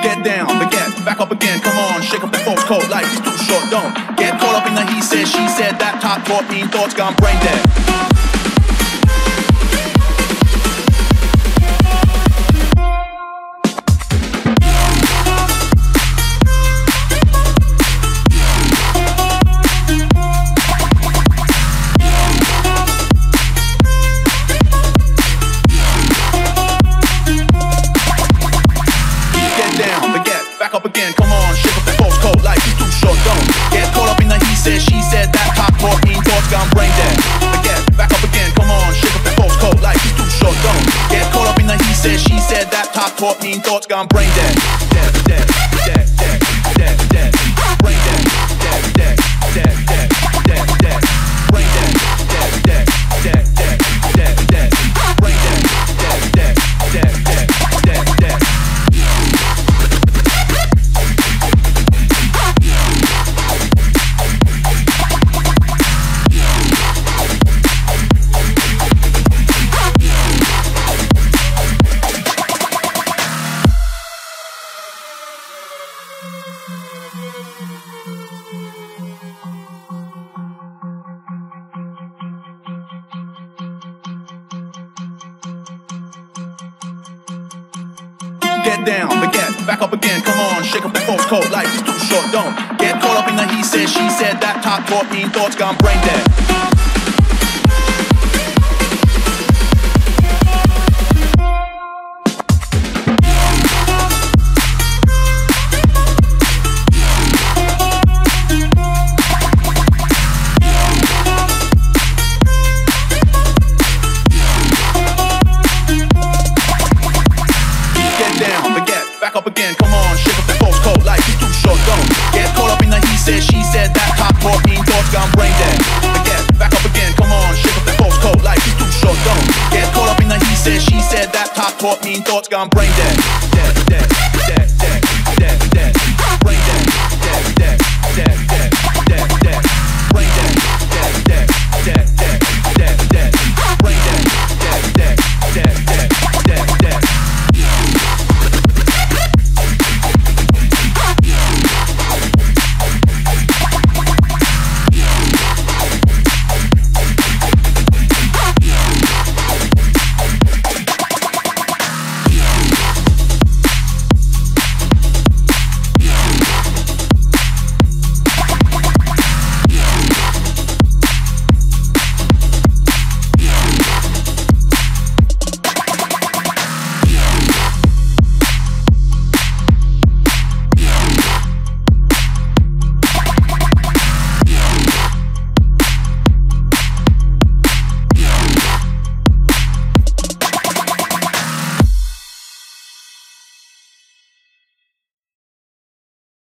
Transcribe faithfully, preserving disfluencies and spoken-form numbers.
Get down, but get back up again, come on, shake up that false code, life is too short, don't get caught up in the he said, she said, that top taught me, thoughts gone brain dead. Up again, come on, shake up that false code, life is too short, don't get caught up in the he said, she said, that top taught me, thoughts gone brain dead. Again, back up again, come on, shake up that false code, life is too short, don't get caught up in the he said, she said, that top taught me, thoughts gone brain dead. Dead, dead, dead, dead, dead, dead, brain dead, dead, dead, dead, dead, dead, dead, brain dead, dead, dead, dead, dead, dead, dead, brain dead, dead, dead, dead, dead, dead, dead. Get down, but get back up again, come on, shake up that false code, life is too short, don't get caught up in the he said, she said, that top taught me, thoughts gone brain dead. Back up again, come on, shake up that false code, life is too short, don't get caught up in the he said, she said, that top taught me, thoughts gone brain dead. Again, back up again, come on, shake up that false code, life is too short, don't get caught up in the he said, she said, that top taught me, thoughts gone brain dead. Dead, dead.